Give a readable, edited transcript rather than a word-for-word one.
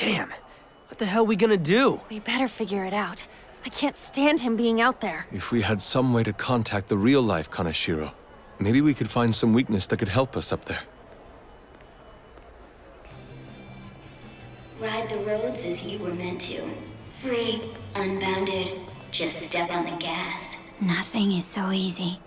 Damn, what the hell are we gonna do? We better figure it out. I can't stand him being out there. If we had some way to contact the real-life Kanashiro, maybe we could find some weakness that could help us up there. Ride the roads as you were meant to. Free, unbounded, just step on the gas. Nothing is so easy.